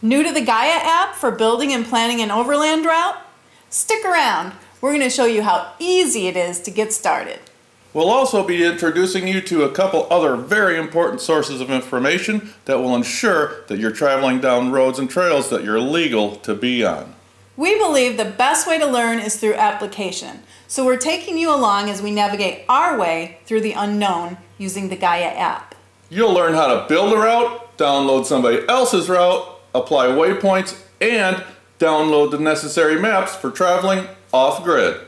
New to the Gaia app for building and planning an overland route? Stick around. We're going to show you how easy it is to get started. We'll also be introducing you to a couple other very important sources of information that will ensure that you're traveling down roads and trails that you're legal to be on. We believe the best way to learn is through application, so we're taking you along as we navigate our way through the unknown using the Gaia app. You'll learn how to build a route, download somebody else's route, apply waypoints, and download the necessary maps for traveling off-grid.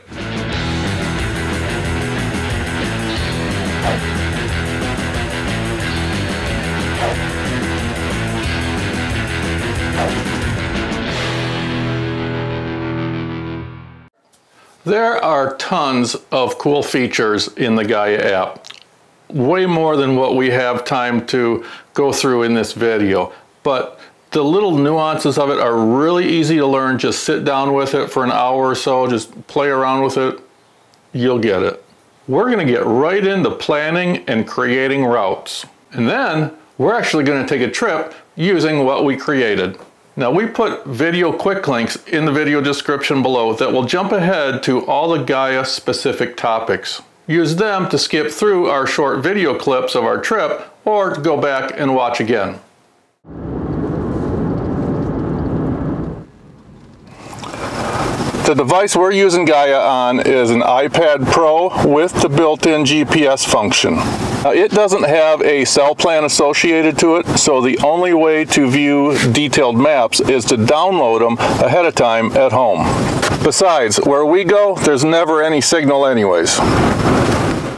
There are tons of cool features in the Gaia app, way more than what we have time to go through in this video, but the little nuances of it are really easy to learn. Just sit down with it for an hour or so, just play around with it, you'll get it. We're going to get right into planning and creating routes, and then we're actually going to take a trip using what we created. Now, we put video quick links in the video description below that will jump ahead to all the Gaia specific topics. Use them to skip through our short video clips of our trip or to go back and watch again. The device we're using Gaia on is an iPad Pro with the built-in GPS function. Now, it doesn't have a cell plan associated to it, so the only way to view detailed maps is to download them ahead of time at home. Besides, where we go, there's never any signal anyways.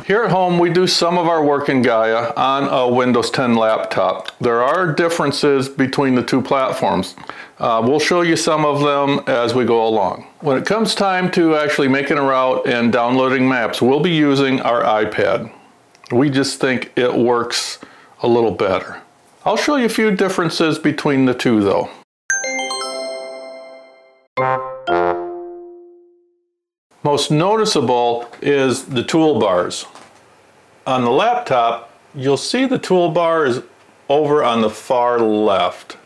Here at home, we do some of our work in Gaia on a Windows 10 laptop. There are differences between the two platforms. We'll show you some of them as we go along. When it comes time to actually making a route and downloading maps, we'll be using our iPad. We just think it works a little better. I'll show you a few differences between the two though. Most noticeable is the toolbars. On the laptop, you'll see the toolbar is over on the far left.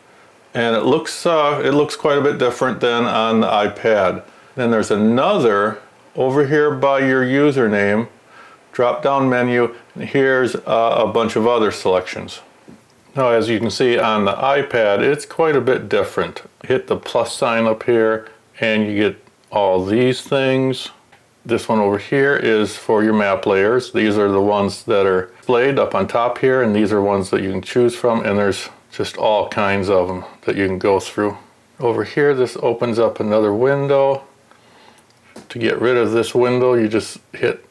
And it looks quite a bit different than on the iPad. Then there's another over here by your username, drop down menu, and here's a bunch of other selections. Now, as you can see on the iPad, it's quite a bit different. Hit the plus sign up here and you get all these things. This one over here is for your map layers. These are the ones that are displayed up on top here, and these are ones that you can choose from, and there's just all kinds of them that you can go through. Over here, this opens up another window. To get rid of this window, you just hit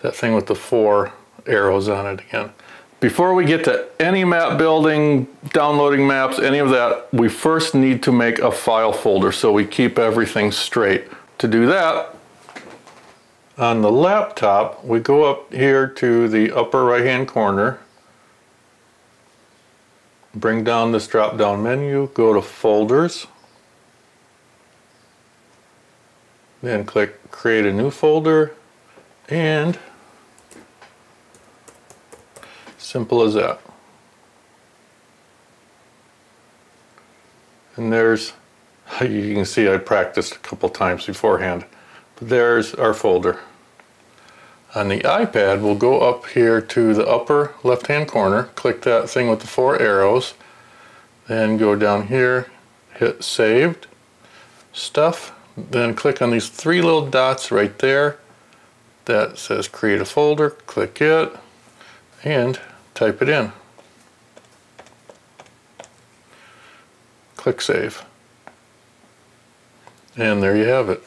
that thing with the four arrows on it again. Before we get to any map building, downloading maps, any of that, we first need to make a file folder so we keep everything straight. To do that, on the laptop, we go up here to the upper right-hand corner, bring down this drop-down menu, go to Folders, then click Create a New Folder, and simple as that. And there's, you can see I practiced a couple times beforehand, but there's our folder. On the iPad, we'll go up here to the upper left-hand corner, click that thing with the four arrows, then go down here, hit Saved, Stuff, then click on these three little dots right there that says Create a Folder, click it, and type it in. Click Save. And there you have it.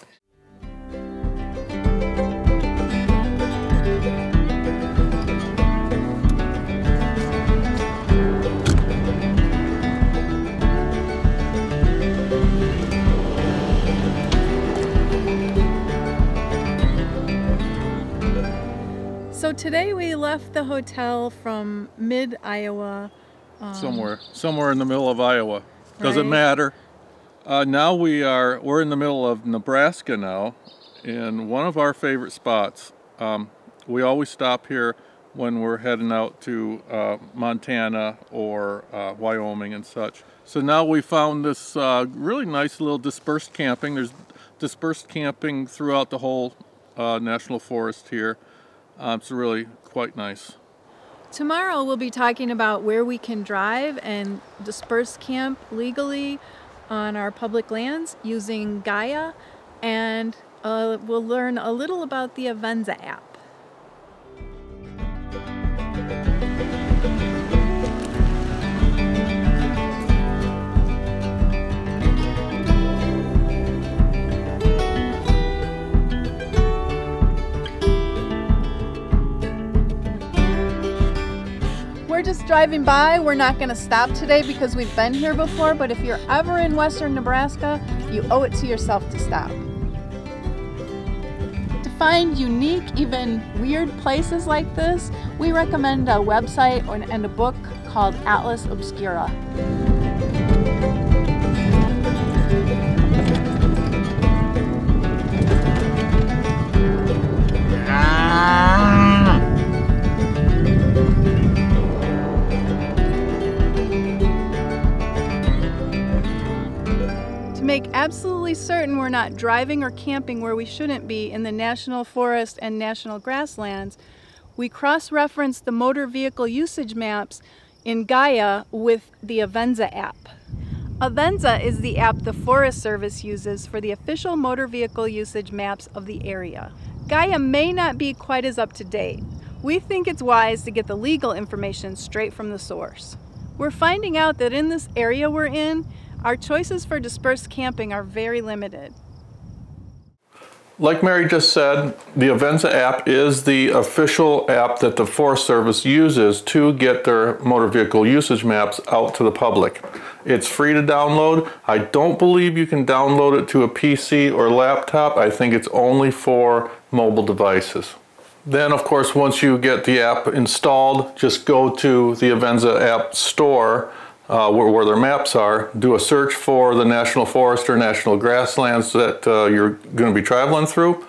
So today we left the hotel from mid-Iowa. Somewhere in the middle of Iowa. Right? Doesn't matter. Now we're in the middle of Nebraska now, in one of our favorite spots. We always stop here when we're heading out to Montana or Wyoming and such. So now we found this really nice little dispersed camping. There's dispersed camping throughout the whole national forest here. It's really quite nice. Tomorrow we'll be talking about where we can drive and disperse camp legally on our public lands using Gaia, and we'll learn a little about the Avenza app. Just driving by. We're not going to stop today because we've been here before, but if you're ever in western Nebraska, you owe it to yourself to stop. To find unique, even weird places like this, we recommend a website and a book called Atlas Obscura. Make absolutely certain we're not driving or camping where we shouldn't be in the national forest and national grasslands, we cross-reference the motor vehicle usage maps in Gaia with the Avenza app. Avenza is the app the Forest Service uses for the official motor vehicle usage maps of the area. Gaia may not be quite as up to date. We think it's wise to get the legal information straight from the source. We're finding out that in this area we're in, our choices for dispersed camping are very limited. Like Mary just said, the Avenza app is the official app that the Forest Service uses to get their motor vehicle usage maps out to the public. It's free to download. I don't believe you can download it to a PC or laptop. I think it's only for mobile devices. Then, of course, once you get the app installed, just go to the Avenza app store where their maps are, do a search for the national forest or national grasslands that you're going to be traveling through,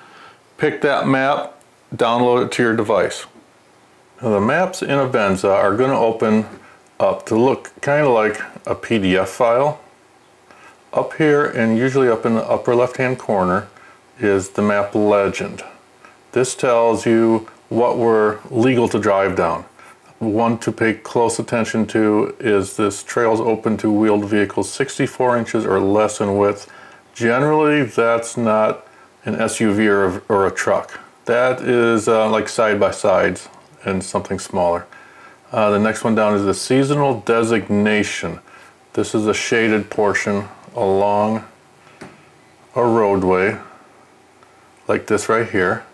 pick that map, download it to your device. Now the maps in Avenza are going to open up to look kind of like a PDF file. Up here, and usually up in the upper left hand corner, is the map legend. This tells you what we're legal to drive down. One to pay close attention to is this: trails open to wheeled vehicles 64 inches or less in width. Generally that's not an SUV or a truck. That is like side-by-sides and something smaller. The next one down is the seasonal designation. This is a shaded portion along a roadway like this right here.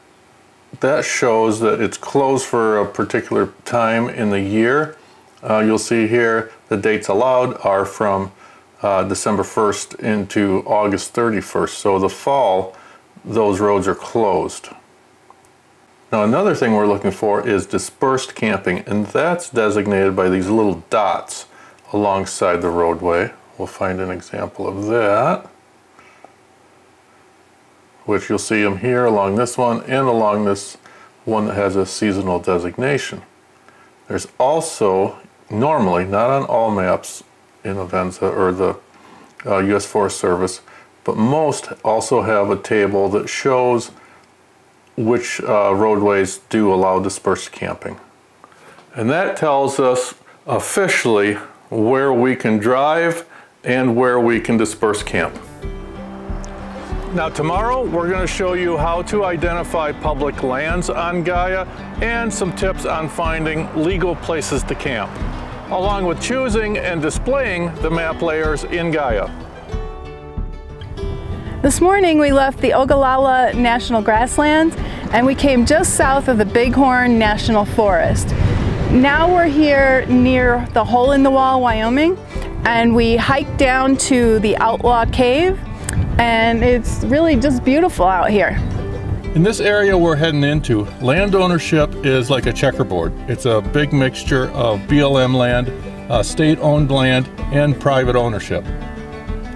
That shows that it's closed for a particular time in the year. You'll see here the dates allowed are from December 1st into August 31st. So the fall, those roads are closed. Now another thing we're looking for is dispersed camping, and that's designated by these little dots alongside the roadway. We'll find an example of that, which you'll see them here along this one and along this one that has a seasonal designation. There's also, normally, not on all maps in Avenza or the U.S. Forest Service, but most also have a table that shows which roadways do allow dispersed camping. And that tells us officially where we can drive and where we can disperse camp. Now tomorrow we're going to show you how to identify public lands on Gaia and some tips on finding legal places to camp, along with choosing and displaying the map layers in Gaia. This morning we left the Ogallala National Grasslands and we came just south of the Bighorn National Forest. Now we're here near the Hole in the Wall, Wyoming, and we hiked down to the Outlaw Cave. And it's really just beautiful out here. In this area we're heading into, land ownership is like a checkerboard. It's a big mixture of BLM land, state-owned land, and private ownership.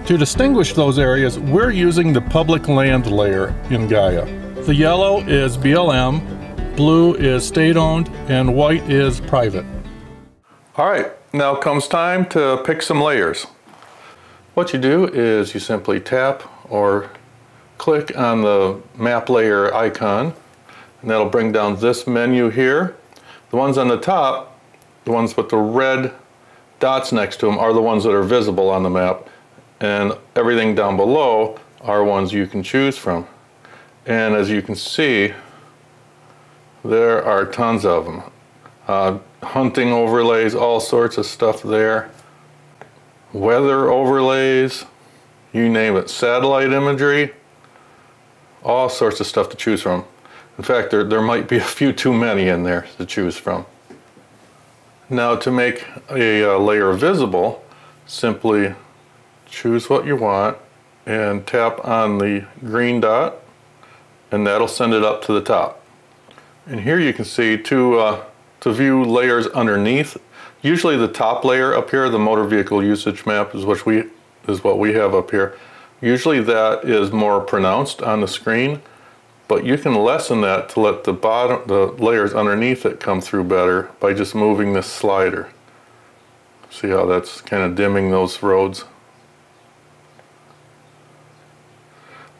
To distinguish those areas, we're using the public land layer in Gaia. The yellow is BLM, blue is state-owned, and white is private. All right, now comes time to pick some layers. What you do is you simply tap or click on the map layer icon, and that'll bring down this menu here. The ones on the top, the ones with the red dots next to them, are the ones that are visible on the map, and everything down below are ones you can choose from. And as you can see, there are tons of them. Hunting overlays, all sorts of stuff there. Weather overlays, you name it. Satellite imagery, all sorts of stuff to choose from. In fact, there might be a few too many in there to choose from. Now, to make a layer visible, simply choose what you want and tap on the green dot, and that'll send it up to the top. And here you can see to view layers underneath. Usually the top layer up here, the motor vehicle usage map, is what we have up here. Usually that is more pronounced on the screen, but you can lessen that to let the layers underneath it come through better by just moving this slider. See how that's kind of dimming those roads?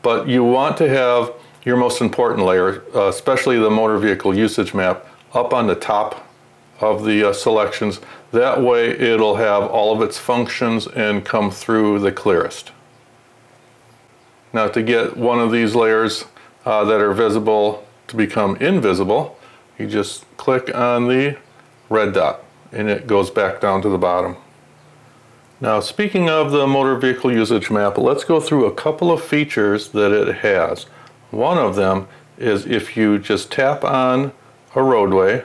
But you want to have your most important layer, especially the motor vehicle usage map, up on the top of the selections. That way it'll have all of its functions and come through the clearest. Now, to get one of these layers that are visible to become invisible, you just click on the red dot and it goes back down to the bottom. Now, speaking of the motor vehicle usage map, let's go through a couple of features that it has. One of them is if you just tap on a roadway,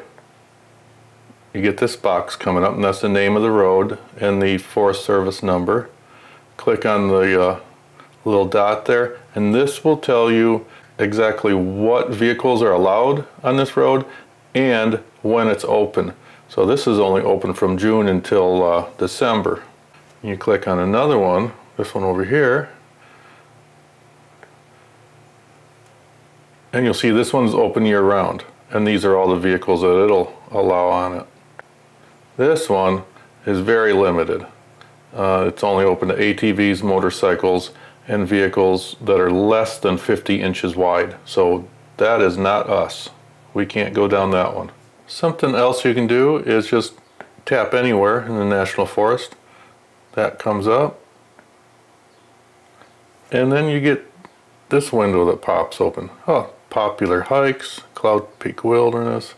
you get this box coming up, and that's the name of the road and the Forest Service number. Click on the little dot there, and this will tell you exactly what vehicles are allowed on this road and when it's open. So this is only open from June until December. You click on another one, this one over here, and you'll see this one's open year-round, and these are all the vehicles that it'll allow on it. This one is very limited. It's only open to ATVs, motorcycles, and vehicles that are less than 50 inches wide. So that is not us. We can't go down that one. Something else you can do is just tap anywhere in the National Forest. That comes up, and then you get this window that pops open. Oh, popular hikes, Cloud Peak Wilderness.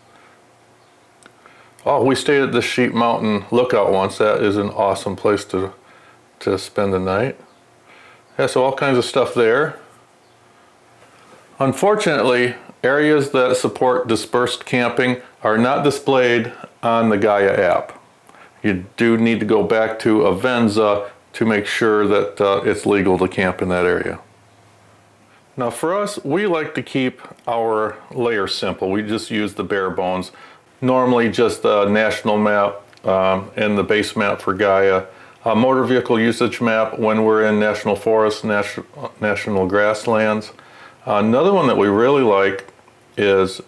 Oh, we stayed at the Sheep Mountain Lookout once. That is an awesome place to spend the night. Yeah, so all kinds of stuff there. Unfortunately, areas that support dispersed camping are not displayed on the Gaia app. You do need to go back to Avenza to make sure that it's legal to camp in that area. Now, for us, we like to keep our layer simple. We just use the bare bones. Normally just the national map and the base map for Gaia. A motor vehicle usage map when we're in national forests, national grasslands. Another one that we really like is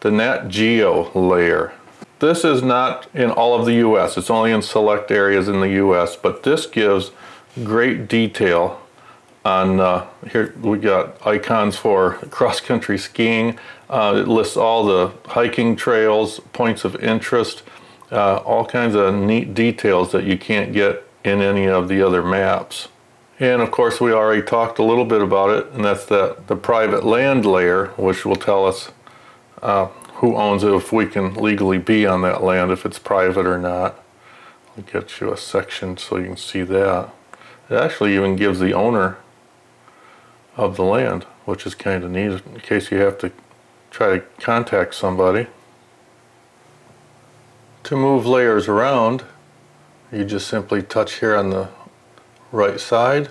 the Nat Geo layer. This is not in all of the US, it's only in select areas in the US, but this gives great detail on, here we got icons for cross-country skiing. It lists all the hiking trails, points of interest, all kinds of neat details that you can't get in any of the other maps. And of course, we already talked a little bit about it, and that's the private land layer, which will tell us who owns it, if we can legally be on that land, if it's private or not. I'll get you a section so you can see that. It actually even gives the owner of the land, which is kind of neat in case you have to try to contact somebody. To move layers around, you just simply touch here on the right side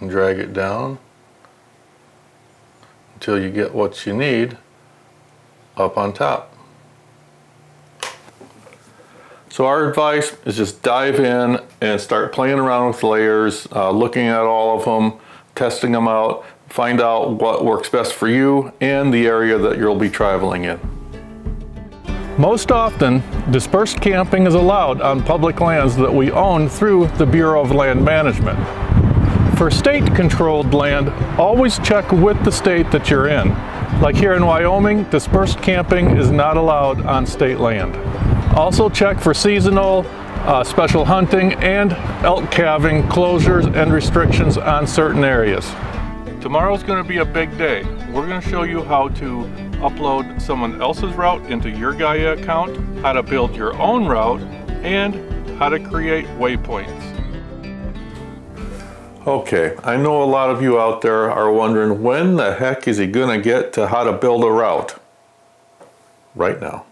and drag it down until you get what you need up on top. So our advice is just dive in and start playing around with layers, looking at all of them, testing them out, find out what works best for you and the area that you'll be traveling in. Most often, dispersed camping is allowed on public lands that we own through the Bureau of Land Management. For state-controlled land, always check with the state that you're in. Like here in Wyoming, dispersed camping is not allowed on state land. Also check for seasonal, special hunting, and elk calving closures and restrictions on certain areas. Tomorrow's going to be a big day. We're going to show you how to upload someone else's route into your Gaia account, how to build your own route, and how to create waypoints. Okay, I know a lot of you out there are wondering, when the heck is he going to get to how to build a route? Right now.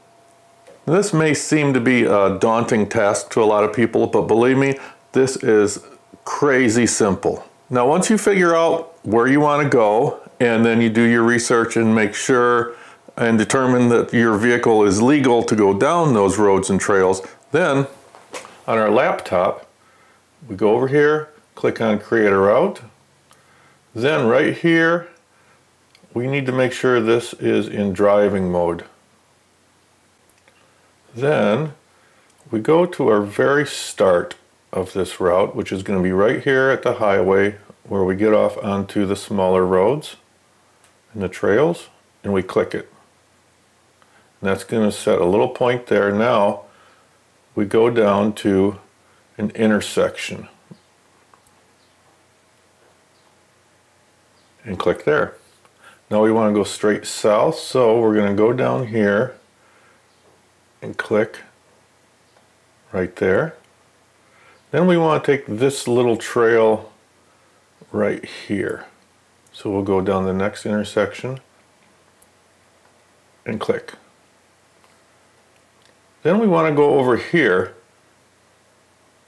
This may seem to be a daunting task to a lot of people, but believe me, this is crazy simple. Now, once you figure out where you want to go, and then you do your research and make sure and determine that your vehicle is legal to go down those roads and trails, then on our laptop, we go over here, click on create a route. Then right here, we need to make sure this is in driving mode. Then we go to our very start of this route, which is going to be right here at the highway, where we get off onto the smaller roads and the trails, and we click it. And that's going to set a little point there. Now we go down to an intersection and click there. Now we want to go straight south, so we're going to go down here and click right there. Then we want to take this little trail right here. So we'll go down the next intersection and click. Then we want to go over here,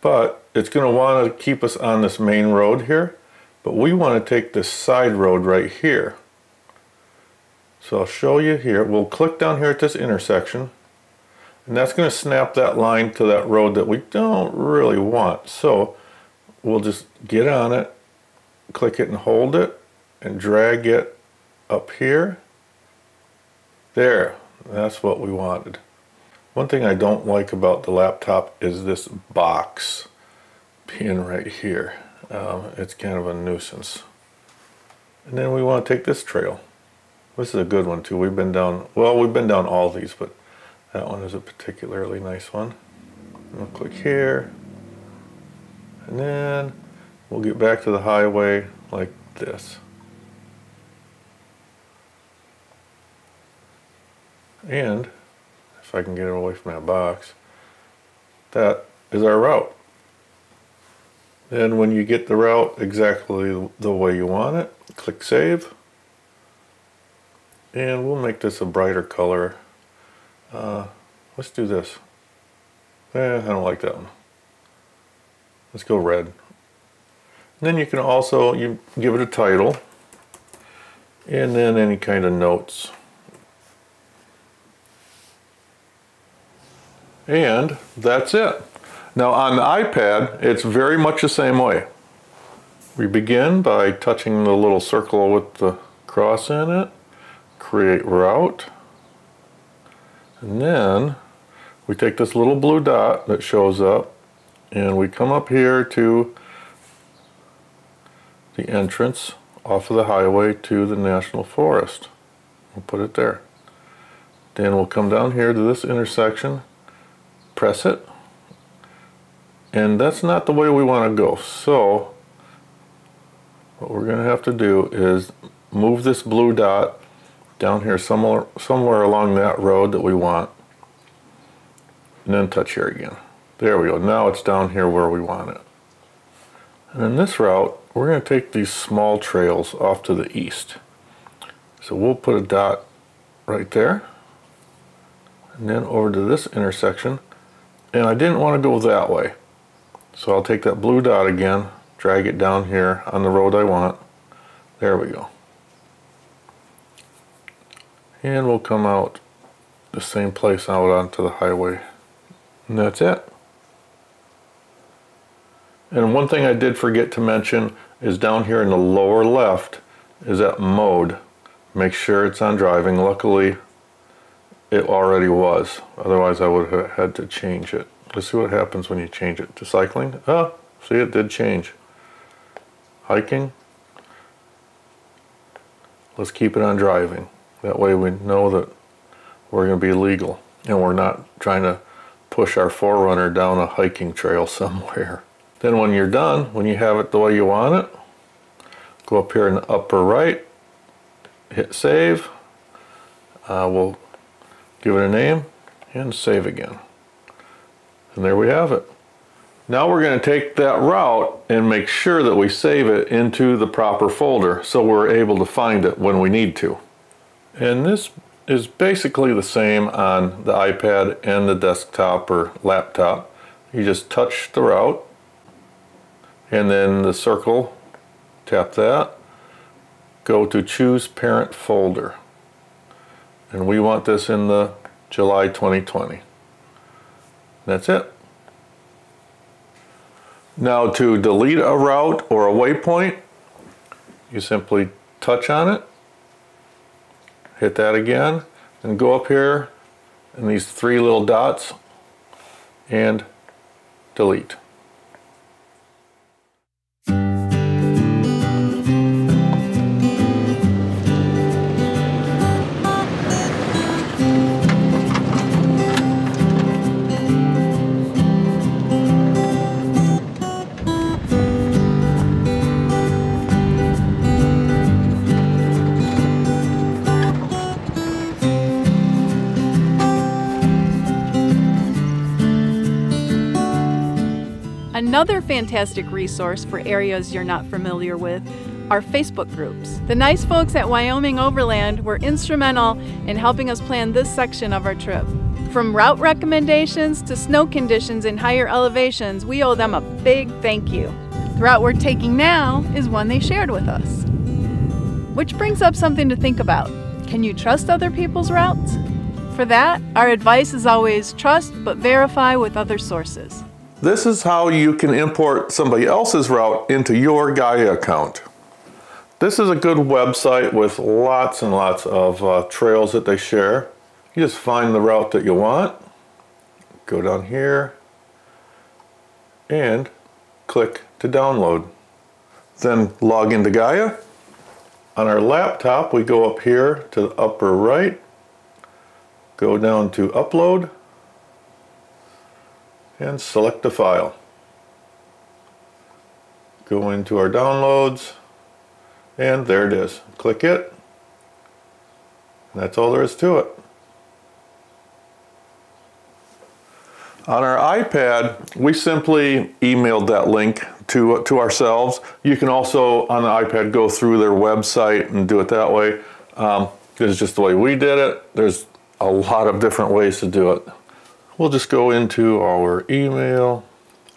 but it's going to want to keep us on this main road here, but we want to take this side road right here. So I'll show you here. We'll click down here at this intersection, and that's going to snap that line to that road that we don't really want. So we'll just get on it, click it and hold it, and drag it up here. There, that's what we wanted. One thing I don't like about the laptop is this box pin right here. It's kind of a nuisance. And then we want to take this trail. This is a good one too. We've been down, well, we've been down all these, but that one is a particularly nice one. We'll click here, and then we'll get back to the highway like this. And if I can get it away from that box, that is our route. Then when you get the route exactly the way you want it, click save. And we'll make this a brighter color. Let's do this. I don't like that one. Let's go red. Then you can also give it a title, and then any kind of notes. And that's it. Now on the iPad, it's very much the same way. We begin by touching the little circle with the cross in it, create route, and then we take this little blue dot that shows up, and we come up here to the entrance off of the highway to the national forest. We'll put it there. Then we'll come down here to this intersection, press it, and that's not the way we want to go. So what we're going to have to do is move this blue dot down here somewhere along that road that we want, and then touch here again. There we go. Now it's down here where we want it. And in this route, we're going to take these small trails off to the east. So we'll put a dot right there, and then over to this intersection. And I didn't want to go that way. So I'll take that blue dot again, drag it down here on the road I want. There we go. And we'll come out the same place out onto the highway. And that's it. And one thing I did forget to mention is down here in the lower left is that mode. Make sure it's on driving. Luckily, it already was. Otherwise, I would have had to change it. Let's see what happens when you change it to cycling. Oh, see, it did change. hiking. Let's keep it on driving. That way we know that we're going to be legal and we're not trying to push our 4Runner down a hiking trail somewhere. Then when you're done, when you have it the way you want it, go up here in the upper right, hit save. We'll give it a name and save again. And there we have it. Now we're going to take that route and make sure that we save it into the proper folder so we're able to find it when we need to. And this is basically the same on the iPad and the desktop or laptop. You just touch the route and then the circle, tap that, go to choose parent folder. And we want this in the July 2020. That's it. Now to delete a route or a waypoint, you simply touch on it, hit that again, and go up here in these three little dots and delete. Another fantastic resource for areas you're not familiar with are Facebook groups. The nice folks at Wyoming Overland were instrumental in helping us plan this section of our trip. From route recommendations to snow conditions in higher elevations, we owe them a big thank you. The route we're taking now is one they shared with us. Which brings up something to think about. Can you trust other people's routes? For that, our advice is always trust but verify with other sources. This is how you can import somebody else's route into your Gaia account. This is a good website with lots and lots of trails that they share. You just find the route that you want, go down here, and click to download. Then log into Gaia. On our laptop, we go up here to the upper right, go down to upload, and select the file. Go into our downloads, and there it is. Click it, and that's all there is to it. On our iPad, we simply emailed that link to ourselves. You can also, on the iPad, go through their website and do it that way. This is just the way we did it. There's a lot of different ways to do it. We'll just go into our email,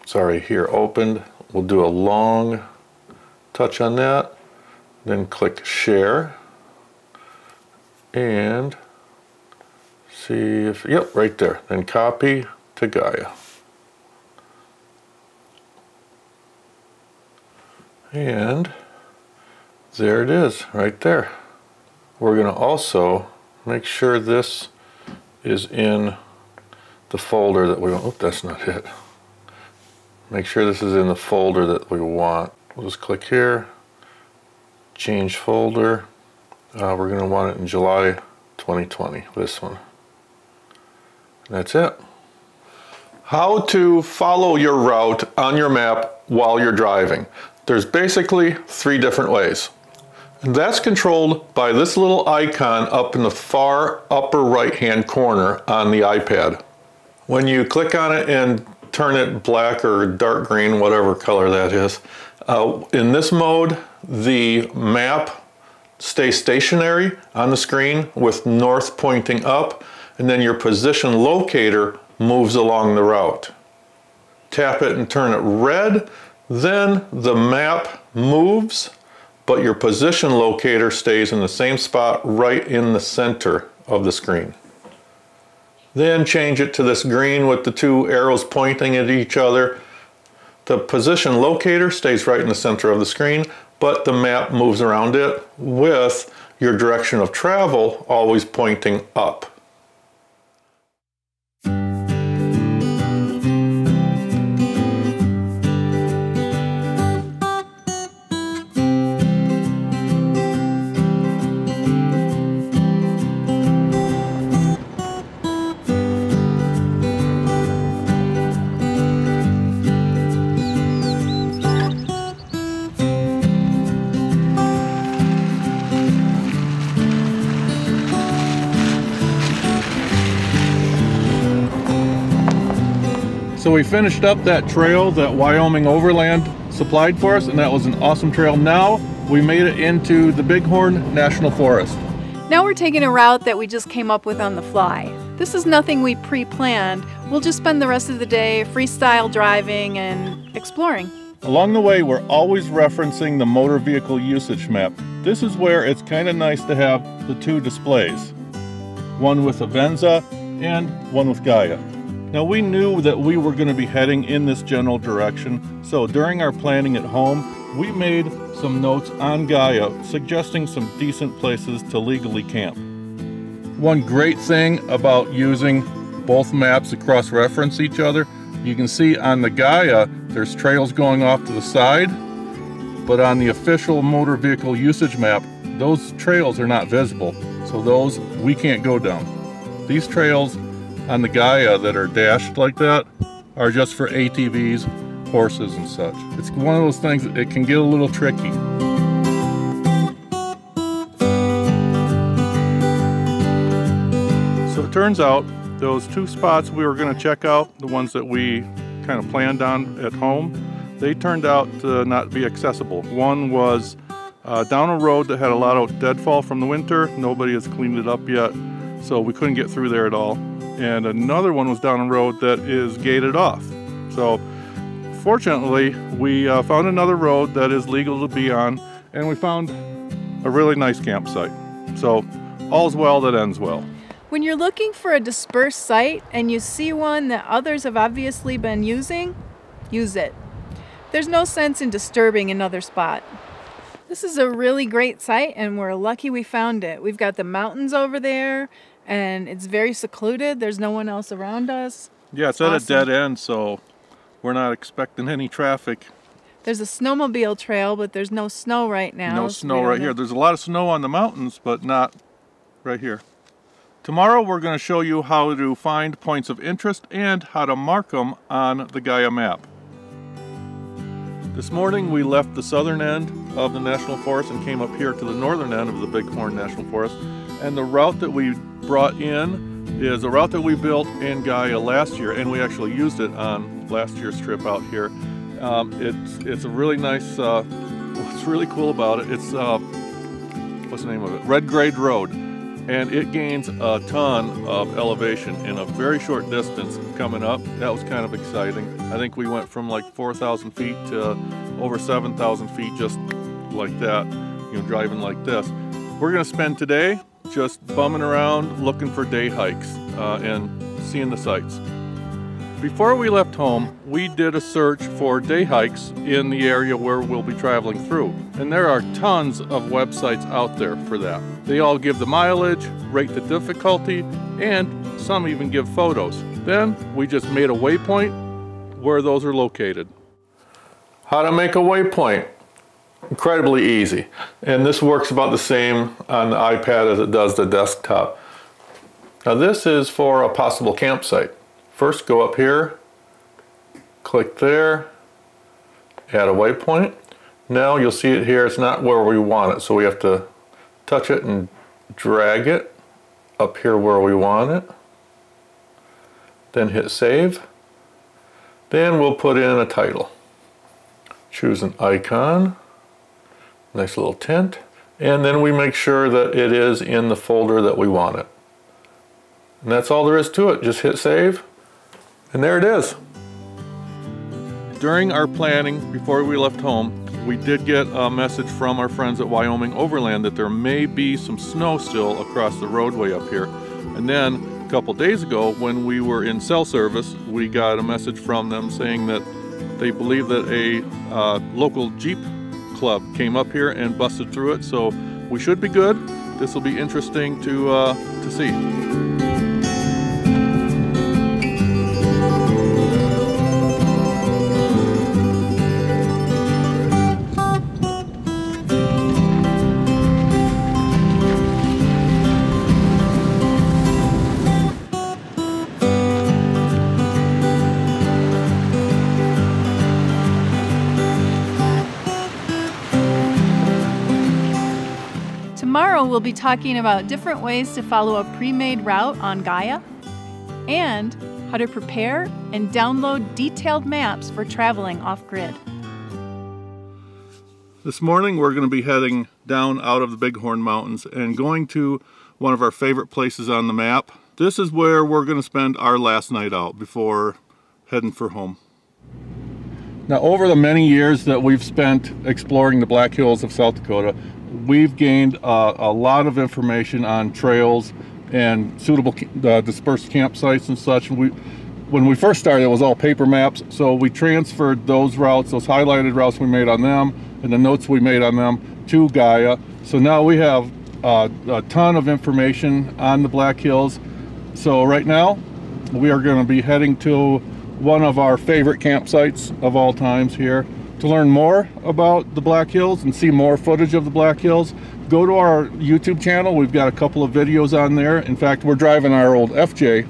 sorry, here opened. We'll do a long touch on that, then click share and see if, yep, right there. Then copy to Gaia. And there it is, right there. We're gonna also make sure this is in the folder that we want. Oh, that's not it. Make sure this is in the folder that we want. We'll just click here, change folder. We're going to want it in July 2020, this one. And that's it. How to follow your route on your map while you're driving. There's basically three different ways. And that's controlled by this little icon up in the far upper right-hand corner on the iPad. When you click on it and turn it black or dark green, whatever color that is, in this mode, the map stays stationary on the screen with north pointing up, and then your position locator moves along the route. Tap it and turn it red, then the map moves, but your position locator stays in the same spot right in the center of the screen. Then change it to this green with the two arrows pointing at each other. The position locator stays right in the center of the screen, but the map moves around it with your direction of travel always pointing up. So we finished up that trail that Wyoming Overland supplied for us, and that was an awesome trail. Now we made it into the Bighorn National Forest. Now we're taking a route that we just came up with on the fly. This is nothing we pre-planned. We'll just spend the rest of the day freestyle driving and exploring. Along the way, we're always referencing the motor vehicle usage map. This is where it's kind of nice to have the two displays, one with Avenza and one with Gaia. Now we knew that we were going to be heading in this general direction, so during our planning at home, we made some notes on Gaia suggesting some decent places to legally camp. One great thing about using both maps to cross-reference each other, you can see on the Gaia there's trails going off to the side, but on the official motor vehicle usage map, those trails are not visible, so those we can't go down. These trails on the Gaia that are dashed like that are just for ATVs, horses, and such. It's one of those things that it can get a little tricky. So it turns out those two spots we were going to check out, the ones that we kind of planned on at home, they turned out to not be accessible. One was down a road that had a lot of deadfall from the winter. Nobody has cleaned it up yet, so we couldn't get through there at all. And another one was down a road that is gated off. So fortunately, we found another road that is legal to be on, and we found a really nice campsite. So all's well that ends well. When you're looking for a dispersed site and you see one that others have obviously been using, use it. There's no sense in disturbing another spot. This is a really great site, and we're lucky we found it. We've got the mountains over there, and it's very secluded. There's no one else around us. Yeah, it's awesome. At a dead end, so we're not expecting any traffic. There's a snowmobile trail, but there's no snow right now. No snow right here. There's a lot of snow on the mountains, but not right here. Tomorrow we're going to show you how to find points of interest and how to mark them on the Gaia map. This morning we left the southern end of the National Forest and came up here to the northern end of the Bighorn National Forest. And the route that we brought in is a route that we built in Gaia last year, and we actually used it on last year's trip out here. It's a really nice, what's really cool about it, it's, what's the name of it? Red Grade Road. And it gains a ton of elevation in a very short distance coming up. That was kind of exciting. I think we went from like 4,000 feet to over 7,000 feet just like that, you know, driving like this. We're going to spend today just bumming around looking for day hikes and seeing the sights. Before we left home, we did a search for day hikes in the area where we'll be traveling through. And there are tons of websites out there for that. They all give the mileage, rate the difficulty, and some even give photos. Then we just made a waypoint where those are located. How to make a waypoint. Incredibly easy. And this works about the same on the iPad as it does the desktop. Now this is for a possible campsite. First, go up here, click there, add a waypoint. Now you'll see it here, it's not where we want it, so we have to touch it and drag it up here where we want it. Then hit save. Then we'll put in a title. Choose an icon, nice little tint, and then we make sure that it is in the folder that we want it. And that's all there is to it, just hit save. And there it is. During our planning, before we left home, we did get a message from our friends at Wyoming Overland that there may be some snow still across the roadway up here. And then a couple days ago, when we were in cell service, we got a message from them saying that they believe that a local Jeep club came up here and busted through it. So we should be good. This will be interesting to see. Tomorrow we'll be talking about different ways to follow a pre-made route on Gaia and how to prepare and download detailed maps for traveling off-grid. This morning we're going to be heading down out of the Bighorn Mountains and going to one of our favorite places on the map. This is where we're going to spend our last night out before heading for home. Now, over the many years that we've spent exploring the Black Hills of South Dakota, we've gained a lot of information on trails and suitable dispersed campsites and such. When we first started, it was all paper maps, so we transferred those routes, those highlighted routes we made on them, and the notes we made on them to Gaia. So now we have a ton of information on the Black Hills. So right now, we are going to be heading to one of our favorite campsites of all times here. To learn more about the Black Hills and see more footage of the Black Hills, go to our YouTube channel. We've got a couple of videos on there. In fact, we're driving our old FJ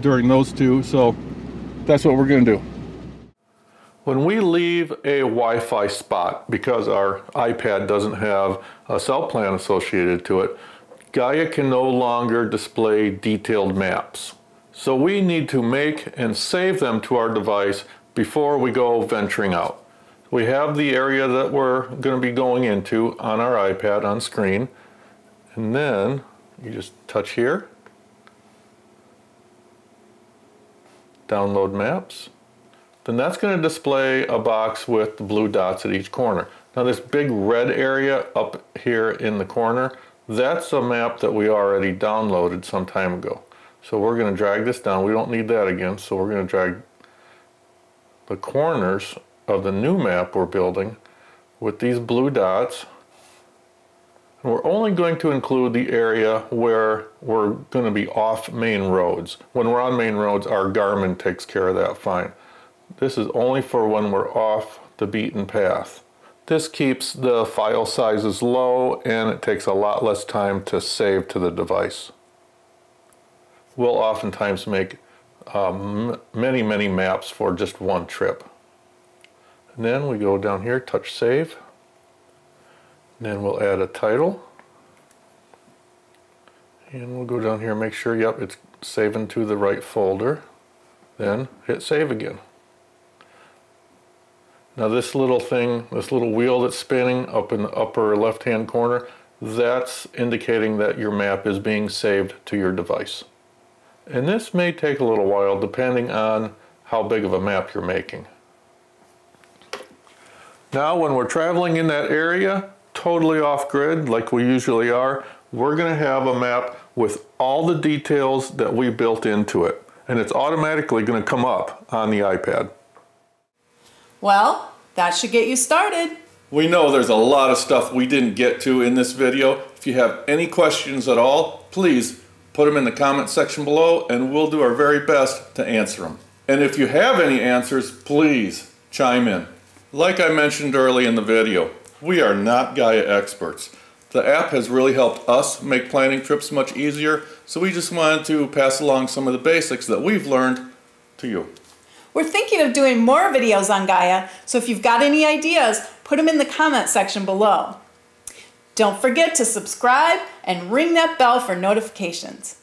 during those two, so that's what we're going to do. When we leave a Wi-Fi spot, because our iPad doesn't have a cell plan associated to it, Gaia can no longer display detailed maps. So we need to make and save them to our device before we go venturing out. We have the area that we're going to be going into on our iPad on screen, and then you just touch here, download maps. Then that's going to display a box with the blue dots at each corner. Now this big red area up here in the corner, that's a map that we already downloaded some time ago. So we're going to drag this down. We don't need that again, so we're going to drag the corners of the new map we're building with these blue dots. And we're only going to include the area where we're going to be off main roads. When we're on main roads, our Garmin takes care of that fine. This is only for when we're off the beaten path. This keeps the file sizes low and it takes a lot less time to save to the device. We'll oftentimes make many maps for just one trip. And then we go down here, touch save. And then we'll add a title. And we'll go down here and make sure, yep, it's saving to the right folder. Then hit save again. Now this little thing, this little wheel that's spinning up in the upper left-hand corner, that's indicating that your map is being saved to your device. And this may take a little while depending on how big of a map you're making. Now when we're traveling in that area, totally off-grid like we usually are, we're going to have a map with all the details that we built into it. And it's automatically going to come up on the iPad. Well, that should get you started. We know there's a lot of stuff we didn't get to in this video. If you have any questions at all, please put them in the comment section below and we'll do our very best to answer them. And if you have any answers, please chime in. Like I mentioned early in the video, we are not Gaia experts. The app has really helped us make planning trips much easier, so we just wanted to pass along some of the basics that we've learned to you. We're thinking of doing more videos on Gaia, so if you've got any ideas, put them in the comment section below. Don't forget to subscribe and ring that bell for notifications.